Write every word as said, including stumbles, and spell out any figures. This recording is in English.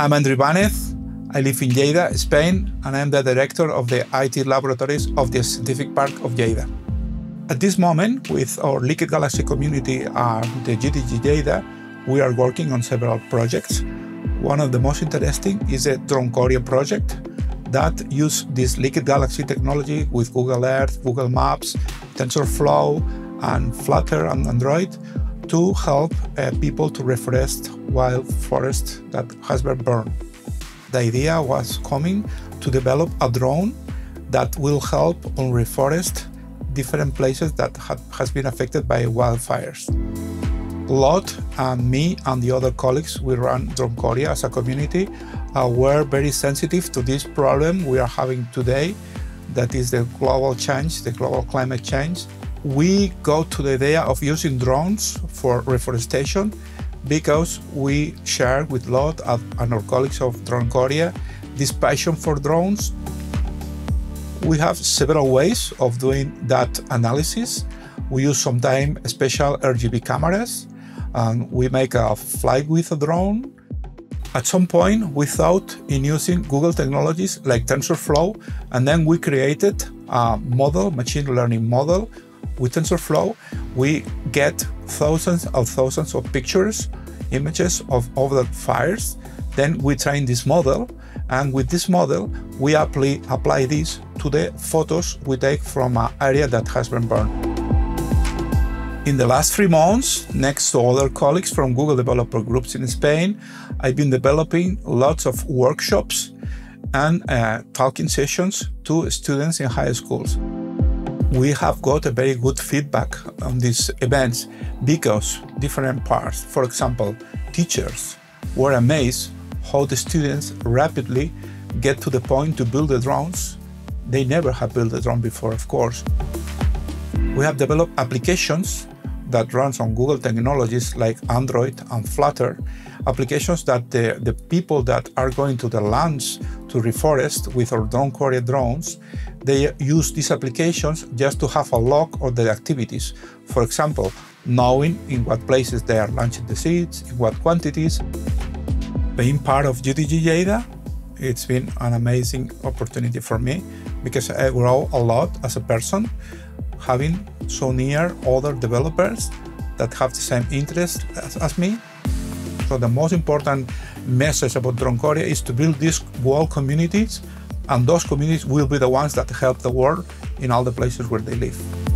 I'm Andrew Ibanez. I live in Lleida, Spain, and I'm the director of the I T laboratories of the Scientific Park of Lleida. At this moment, with our Liquid Galaxy community and the G D G Lleida, we are working on several projects. One of the most interesting is a Dronecoria project that uses this Liquid Galaxy technology with Google Earth, Google Maps, TensorFlow, and Flutter and Android to help uh, people to reforest wild forest that has been burned. The idea was coming to develop a drone that will help on reforest different places that had, has been affected by wildfires. Lot and me and the other colleagues, we run Dronecoria as a community. Uh, we're very sensitive to this problem we are having today, that is the global change, the global climate change. We go to the idea of using drones for reforestation because we share with Lot and our colleagues of Dronecoria this passion for drones. We have several ways of doing that analysis. We use sometimes special R G B cameras, and we make a flight with a drone. At some point, we thought in using Google technologies like TensorFlow, and then we created a model, machine learning model. With TensorFlow, we get thousands of thousands of pictures, images of all the fires. Then we train this model, and with this model, we apply, apply this to the photos we take from an area that has been burned. In the last three months, next to other colleagues from Google developer groups in Spain, I've been developing lots of workshops and uh, talking sessions to students in high schools. We have got a very good feedback on these events because different parts, for example, teachers were amazed how the students rapidly get to the point to build the drones. They never have built a drone before, of course. We have developed applications that runs on Google technologies like Android and Flutter, applications that the, the people that are going to the lands to reforest with our Dronecoria drones, they use these applications just to have a log of their activities. For example, knowing in what places they are launching the seeds, in what quantities. Being part of G D G Lleida, it's been an amazing opportunity for me because I grow a lot as a person, having so near other developers that have the same interest as, as me. So the most important message about Dronecoria is to build these world communities, and those communities will be the ones that help the world in all the places where they live.